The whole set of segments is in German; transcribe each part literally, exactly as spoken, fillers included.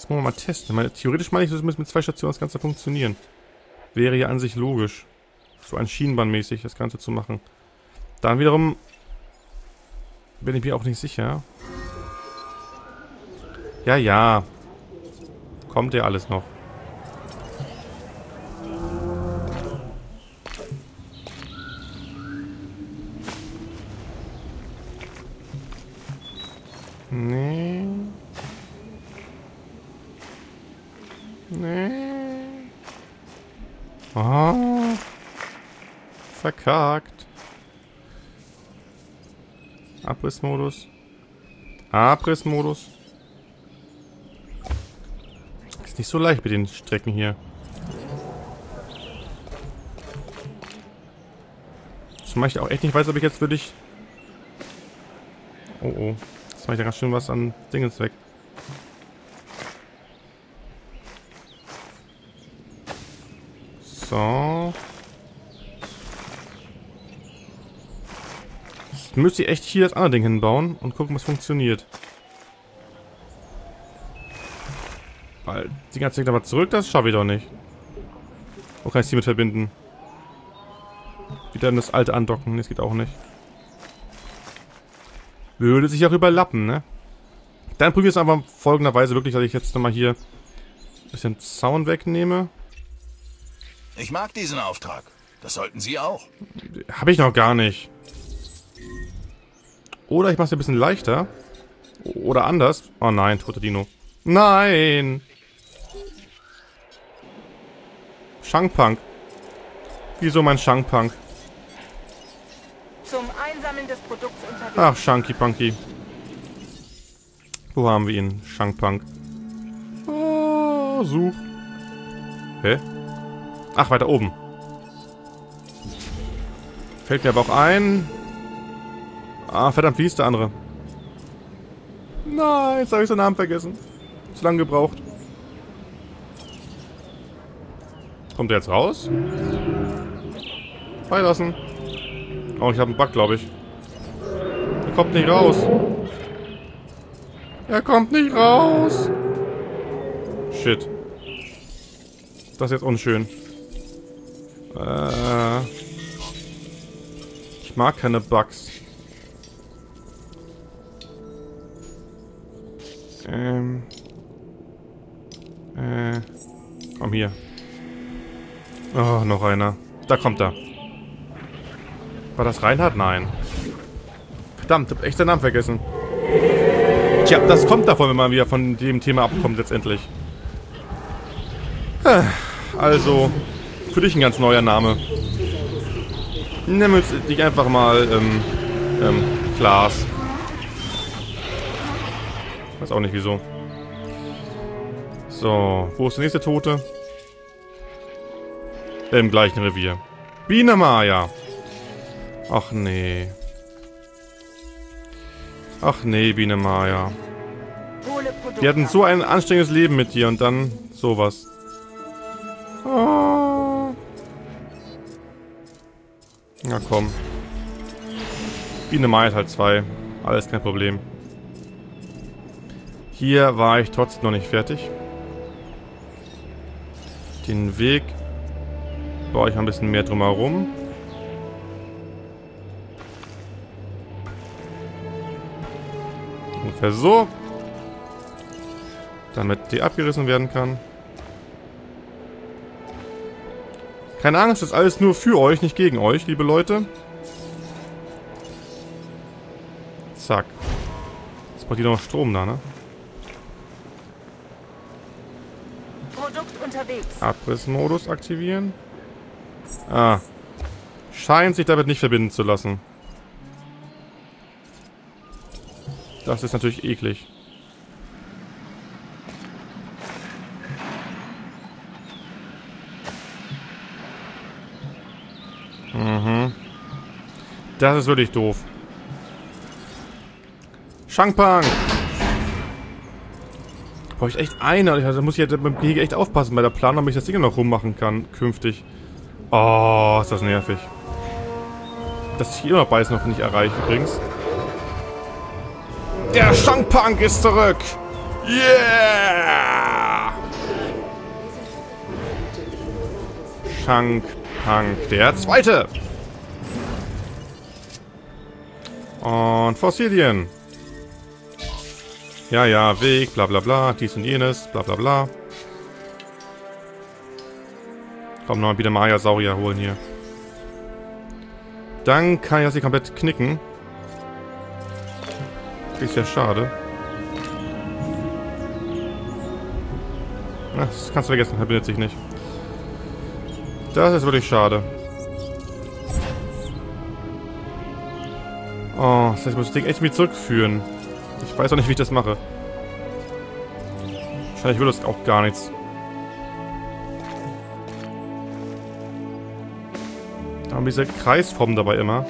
Das wollen wir mal testen. Ich meine, theoretisch meine ich, das müsste mit zwei Stationen das Ganze funktionieren. Wäre ja an sich logisch. So ein Schienenbahnmäßig das Ganze zu machen. Dann wiederum bin ich mir auch nicht sicher. Ja, ja. Kommt ja alles noch. Nee. Nee. Oh. Verkackt. Abrissmodus. Abrissmodus. Ist nicht so leicht mit den Strecken hier. Das mache ich auch echt nicht. Weiß, ob ich jetzt wirklich... Oh, oh. Jetzt mache ich da ganz schön was an Dingens weg. So. Jetzt müsste ich echt hier das andere Ding hinbauen und gucken, was funktioniert. Weil die ganze Zeit aber zurück, das schaffe ich doch nicht. Wo kann ich es hiermit verbinden? Wieder in das alte andocken, das geht auch nicht. Würde sich auch überlappen, ne? Dann probiere ich es einfach folgenderweise wirklich, dass ich jetzt nochmal hier ein bisschen Zaun wegnehme. Ich mag diesen Auftrag. Das sollten Sie auch. Habe ich noch gar nicht. Oder ich mache es ein bisschen leichter. Oder anders. Oh nein, toter Dino. Nein! Shankpunk. Wieso mein Shankpunk? Zum Einsammeln des Produkts unterwegs. Ach, Shanky Punky. Wo haben wir ihn? Shankpunk. Oh, such. Hä? Ach, weiter oben. Fällt mir aber auch ein. Ah, verdammt, wie ist der andere? Nein, jetzt habe ich seinen Namen vergessen. Zu lange gebraucht. Kommt der jetzt raus? Freilassen. Oh, ich habe einen Bug, glaube ich. Er kommt nicht raus. Er kommt nicht raus. Shit. Das ist jetzt unschön. Äh, ich mag keine Bugs. Ähm. Äh. Komm hier. Oh, noch einer. Da kommt er. War das Reinhard? Nein. Verdammt, hab echt seinen Namen vergessen. Tja, das kommt davon, wenn man wieder von dem Thema abkommt letztendlich. Also, für dich ein ganz neuer Name. Nimm jetzt dich einfach mal, ähm, ähm, Klaas. Weiß auch nicht wieso. So, wo ist der nächste Tote? Im gleichen Revier. Biene Maya. Ach nee. Ach nee, Biene Maya. Die hatten so ein anstrengendes Leben mit dir und dann sowas. Oh. Na komm. Biene Maya halt zwei. Alles kein Problem. Hier war ich trotzdem noch nicht fertig. Den Weg baue ich mal ein bisschen mehr drumherum. Ungefähr so. Damit die abgerissen werden kann. Keine Angst, das ist alles nur für euch, nicht gegen euch, liebe Leute. Zack. Jetzt braucht ihr noch Strom da, ne? Produkt unterwegs. Abrissmodus aktivieren. Ah. Scheint sich damit nicht verbinden zu lassen. Das ist natürlich eklig. Mhm. Das ist wirklich doof. Shankpunk! Brauche ich echt einer. Da muss ich beim Gehege echt aufpassen bei der Planung, ob ich das Ding noch rummachen kann, künftig. Oh, ist das nervig. Dass ich hier noch beides noch nicht erreiche, übrigens. Der Shankpunk ist zurück! Yeah! Shank Punk, der zweite! Und Fossilien. Ja, ja, Weg, bla bla bla, dies und jenes, bla bla bla. Komm, noch mal wieder Maya-Saurier holen hier. Dann kann ich das hier komplett knicken. Ist ja schade. Ach, das kannst du vergessen, er bildet sich nicht. Das ist wirklich schade. Oh, das heißt, ich muss das Ding echt mit zurückführen. Ich weiß auch nicht, wie ich das mache. Wahrscheinlich würde das auch gar nichts. Da haben wir diese Kreisform dabei immer.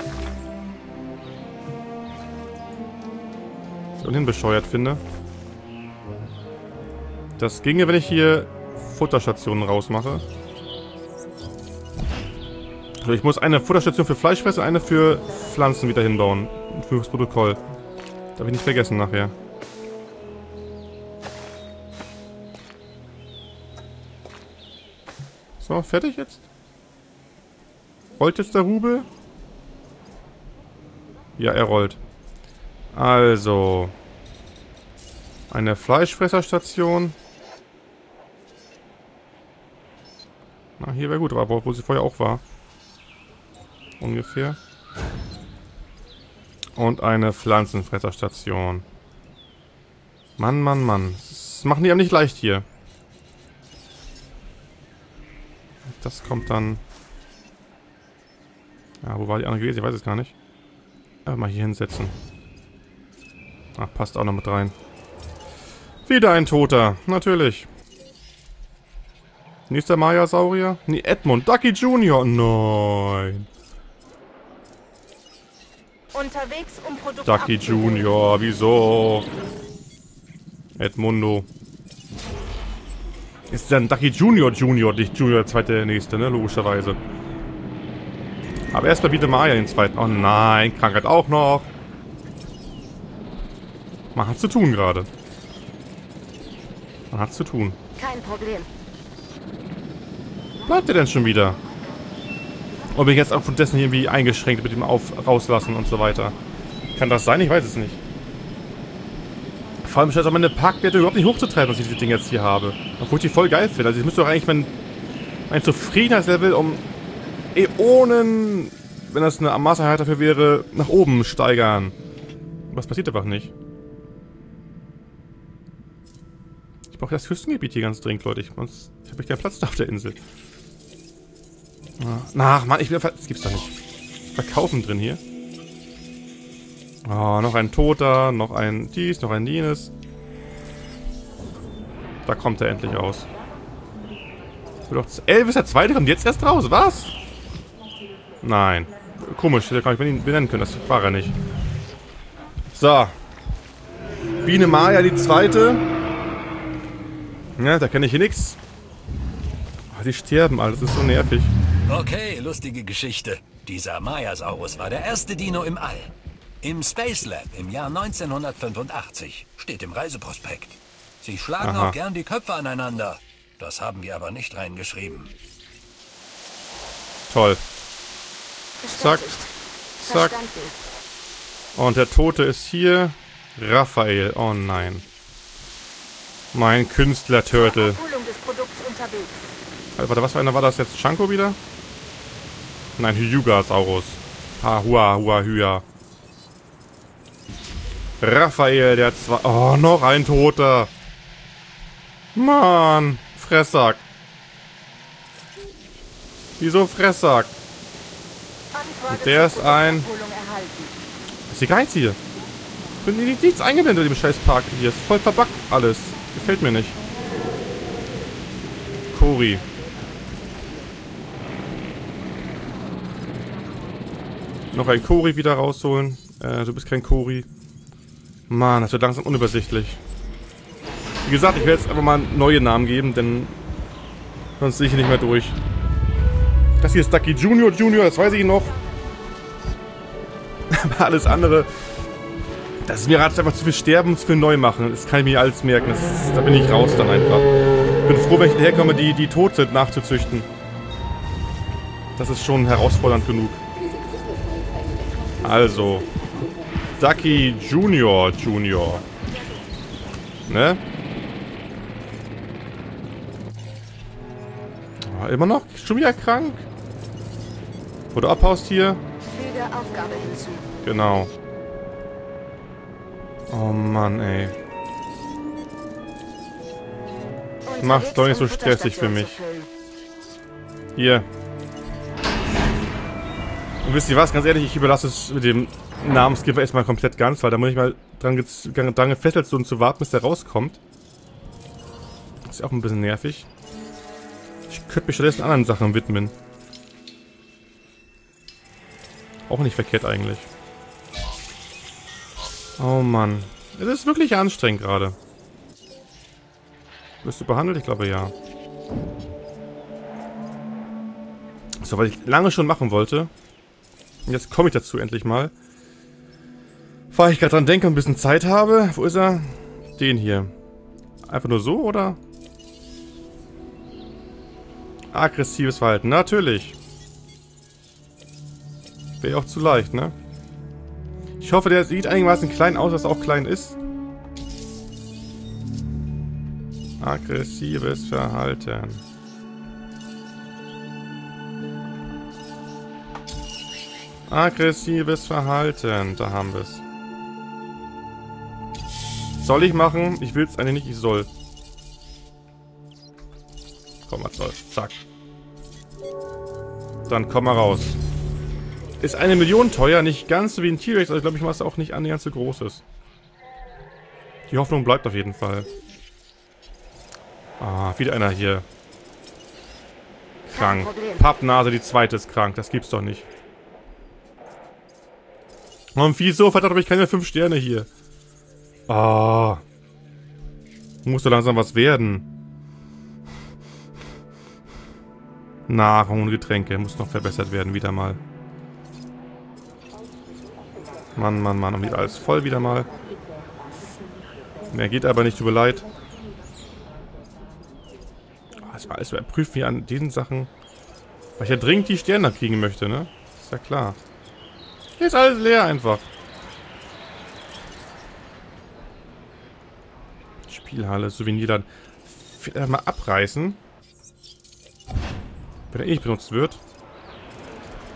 Was ich ohnehin bescheuert finde. Das ginge, wenn ich hier Futterstationen rausmache. Also ich muss eine Futterstation für Fleischfresser, eine für Pflanzen wieder hinbauen. Fürs Protokoll. Darf ich nicht vergessen nachher. So, fertig jetzt? Rollt jetzt der Rubel? Ja, er rollt. Also. Eine Fleischfresserstation. Na, hier wäre gut, aber wo sie vorher auch war. Ungefähr. Und eine Pflanzenfresserstation. Mann, Mann, Mann. Das machen die einem nicht leicht hier. Das kommt dann... Ja, wo war die andere gewesen? Ich weiß es gar nicht. Aber mal hier hinsetzen. Ach, passt auch noch mit rein. Wieder ein Toter. Natürlich. Nächster Maya-Saurier. Nee, Edmund. Ducky Junior. Nein. Unterwegs, um Produkte Ducky Junior, wieso? Edmundo. Ist dann Ducky Junior Junior, nicht Junior zweite der nächste, ne? Logischerweise. Aber erstmal biete Maya den zweiten. Oh nein, Krankheit auch noch. Man hat's zu tun gerade. Man hat's zu tun. Kein Problem. Bleibt ihr denn schon wieder? Und bin ich jetzt aufgrund dessen irgendwie eingeschränkt mit dem Auf rauslassen und so weiter. Kann das sein? Ich weiß es nicht. Vor allem scheint auch meine Parkwerte überhaupt nicht hochzutreiben, dass ich dieses Ding jetzt hier habe. Obwohl ich die voll geil finde. Also ich müsste doch eigentlich mein, mein Zufriedenheitslevel um Äonen, wenn das eine Maßeinheit dafür wäre, nach oben steigern. Was passiert einfach nicht. Ich brauche das Küstengebiet hier ganz dringend, Leute. Ich, sonst habe ich keinen Platz da auf der Insel. Ach, Mann, ich bin... Das gibt's doch nicht. Verkaufen drin hier. Oh, noch ein Toter, noch ein dies, noch ein jenes. Da kommt er endlich raus. Elvis der Zweite kommt jetzt erst raus, was? Nein. Komisch, der kann ich nicht benennen können, das war er nicht. So. Biene Maya die Zweite. Ja, da kenne ich hier nichts. Oh, die sterben alle, das ist so nervig. Okay, lustige Geschichte. Dieser Maya-Saurus war der erste Dino im All. Im Space Lab im Jahr neunzehnhundertfünfundachtzig. Steht im Reiseprospekt. Sie schlagen Aha. auch gern die Köpfe aneinander. Das haben wir aber nicht reingeschrieben. Toll. Zack. Zack. Und der Tote ist hier. Raphael. Oh nein. Mein Künstler-Turtle. Warte, was für einer war das jetzt? Shanko wieder? Nein, Hyugasaurus. Ha, hua, hua, hua. Raphael, der zwei... Oh, noch ein Toter. Mann. Fressack. Wieso Fressack? Und der ist ein... Ist egal jetzt hier. Ich bin nichts eingeblendet in dem Scheißpark hier. Ist voll verbackt alles. Gefällt mir nicht. Kori. Noch ein Kori wieder rausholen. Äh, du bist kein Kori. Mann, das wird langsam unübersichtlich. Wie gesagt, ich werde jetzt einfach mal neue Namen geben, denn sonst sehe ich nicht mehr durch. Das hier ist Ducky Junior Junior, das weiß ich noch. Aber alles andere Das ist mir gerade einfach zu viel sterben und zu viel neu machen. Das kann ich mir alles merken. Das ist, da bin ich raus dann einfach. Ich bin froh, wenn ich herkomme, die, die tot sind, nachzuzüchten. Das ist schon herausfordernd genug. Also. Ducky Junior Junior. Ne? Ah, immer noch? Schon wieder krank? Oder Abhaustier? Füge Aufgabe hinzu. Genau. Oh Mann, ey. Mach's doch nicht so stressig für mich. Hier. Und wisst ihr was? Ganz ehrlich, ich überlasse es mit dem Namensgeber erstmal komplett ganz, weil da muss ich mal dran, dran gefesselt zu und zu warten, bis der rauskommt. Ist ja auch ein bisschen nervig. Ich könnte mich stattdessen anderen Sachen widmen. Auch nicht verkehrt eigentlich. Oh Mann. Es ist wirklich anstrengend gerade. Wirst du behandelt? Ich glaube ja. So, was ich lange schon machen wollte. Und jetzt komme ich dazu endlich mal. Weil ich gerade dran denke und ein bisschen Zeit habe. Wo ist er? Den hier. Einfach nur so, oder? Aggressives Verhalten. Natürlich. Wäre ja auch zu leicht, ne? Ich hoffe, der sieht einigermaßen klein aus, dass er auch klein ist. Aggressives Verhalten. Aggressives Verhalten. Da haben wir es. Soll ich machen? Ich will es eigentlich nicht. Ich soll. Komm mal raus. Zack. Dann komm mal raus. Ist eine Million teuer, nicht ganz so wie ein T-Rex, also glaube ich mal, dass es auch nicht annähernd so groß ist. Die Hoffnung bleibt auf jeden Fall. Ah, wieder einer hier. Krank. Pappnase, die zweite ist krank, das gibt's doch nicht. Und wieso verdammt habe ich keine fünf Sterne hier? Ah. Muss doch langsam was werden. Nahrung und Getränke, muss noch verbessert werden, wieder mal. Mann, Mann, Mann, und wieder alles voll wieder mal. Mehr geht aber nicht, tut mir leid. Das war alles überprüft wie an diesen Sachen. Weil ich ja dringend die Sterne kriegen möchte, ne? Ist ja klar. Hier ist alles leer einfach. Spielhalle, Souvenirladen. Vielleicht mal abreißen. Wenn er eh nicht benutzt wird.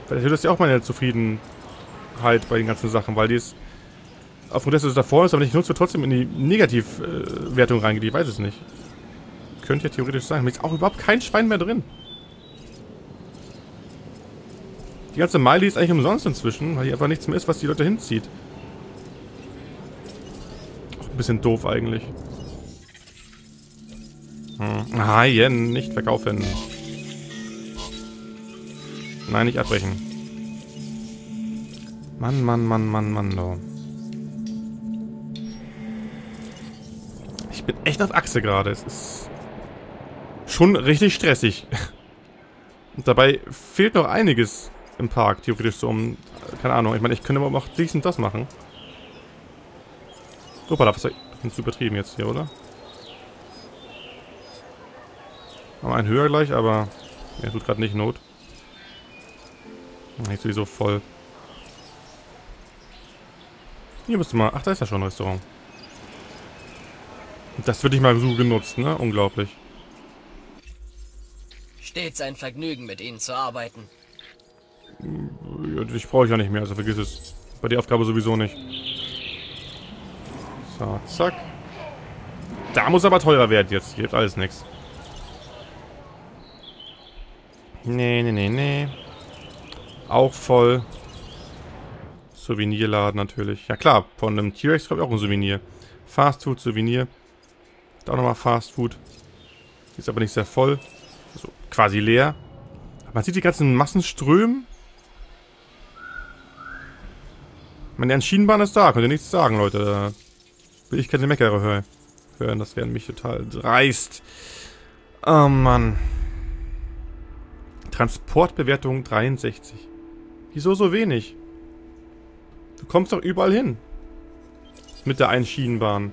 Vielleicht wird das ja auch meine Zufrieden. Halt bei den ganzen Sachen, weil die ist aufgrund dessen, dass es da vorne ist, aber nicht nutzt, wird trotzdem in die Negativwertung reingeht. Ich weiß es nicht. Könnte ja theoretisch sein. Da ist auch überhaupt kein Schwein mehr drin. Die ganze Meile ist eigentlich umsonst inzwischen, weil hier einfach nichts mehr ist, was die Leute hinzieht. Auch ein bisschen doof eigentlich. Hm. Ah, yeah, nicht verkaufen. Nein, nicht abbrechen. Mann, Mann, Mann, Mann, Mann, no. Ich bin echt auf Achse gerade. Es ist schon richtig stressig. Und dabei fehlt noch einiges im Park, theoretisch so um... Keine Ahnung, ich meine, ich könnte aber auch dies und das machen. Hoppala, was ist das übertrieben jetzt hier, oder? Mal einen höher gleich, aber... Ja, tut gerade nicht Not. Nicht sowieso voll... Hier bist du mal. Ach, da ist ja schon ein Restaurant. Das wird nicht mal so genutzt, ne? Unglaublich. Stets ein Vergnügen, mit ihnen zu arbeiten. Ja, dich brauche ich ja nicht mehr, also vergiss es. Bei der Aufgabe sowieso nicht. So, zack. Da muss aber teurer werden jetzt. Hier gibt alles nichts. Nee, nee, nee, nee. Auch voll. Souvenirladen natürlich. Ja klar, von einem T-Rex kommt auch ein Souvenir. Fastfood, Souvenir. Da auch nochmal Fastfood. Ist aber nicht sehr voll. Also quasi leer. Aber man sieht die ganzen Massenströmen. Meine Schienenbahn ist da, könnt ihr nichts sagen, Leute. Da will ich keine Meckere hören. hören. Das wäre mich total dreist. Oh Mann. Transportbewertung dreiundsechzig. Wieso so wenig? Du kommst doch überall hin. mit der Einschienenbahn.